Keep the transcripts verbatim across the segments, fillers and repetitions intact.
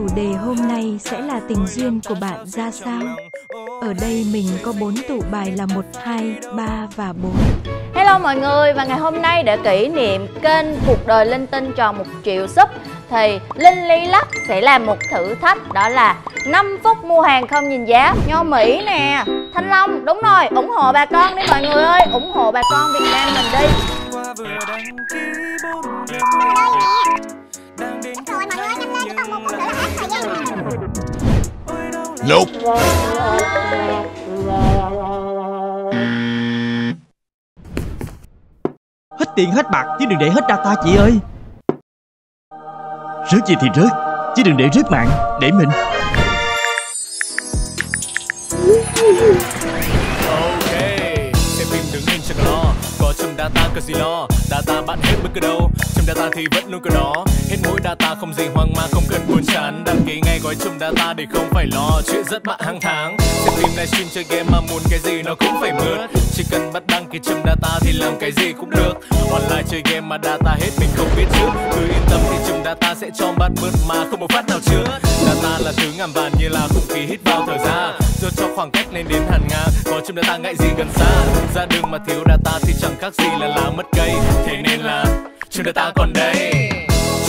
Chủ đề hôm nay sẽ là tình duyên của bạn ra sao? Ở đây mình có bốn tụ bài là một, hai, ba và bốn. Hello mọi người, và ngày hôm nay để kỷ niệm kênh Cuộc Đời Linh Tinh tròn một triệu sub thì Linh Ly Lắc sẽ làm một thử thách, đó là năm phút mua hàng không nhìn giá. Nho Mỹ nè, Thanh Long, đúng rồi, ủng hộ bà con đi mọi người ơi, ủng hộ bà con Việt Nam mình đi. Nope. Hết tiền hết bạc chứ đừng để hết data chị ơi. Rớt gì thì rớt, chứ đừng để rớt mạng, để mình. Ok, em phim đứng im chẳng lo, có trong data có gì lo, data bạn hết bất cứ đâu, trong data thì vẫn luôn có đó. Hết mỗi data không gì hoang mang, không cần buồn chán, đăng ký ngay gói chung data để không phải lo chuyện rất bận hàng tháng. Xem phim livestream chơi game mà muốn cái gì nó cũng phải mượn, chỉ cần bắt đăng ký chung data thì làm cái gì cũng được. Online chơi game mà data hết mình không biết trước, cứ yên tâm thì chung data sẽ cho bạn mượn mà không một phát nào chứa. Data là thứ ngàn vàng như là không khí hít vào thở ra, rồi cho khoảng cách lên đến hàn ngang, có chung data ngại gì gần xa. Ra đường mà thiếu data thì chẳng khác gì là lá mất cây, thế nên là chung data còn đây.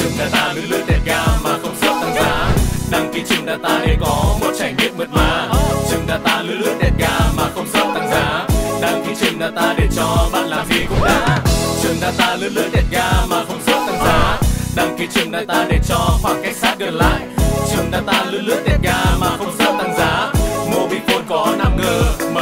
Chùm data lướt lướt đẹp ga mà không sốc tăng giá, đăng ký chùm data để có một trải nghiệm mượt mà. Chùm data lướt lướt đẹp ga mà không sốc tăng giá, đăng ký chùm data để cho bạn làm gì cũng đã. Chùm data lướt lướt đẹp ga mà không sốc tăng giá, đăng ký chùm data để cho khoảng cách sát gần lại. Chùm data lướt lướt đẹp ga mà không sốc tăng giá, mobile phone có năm G mà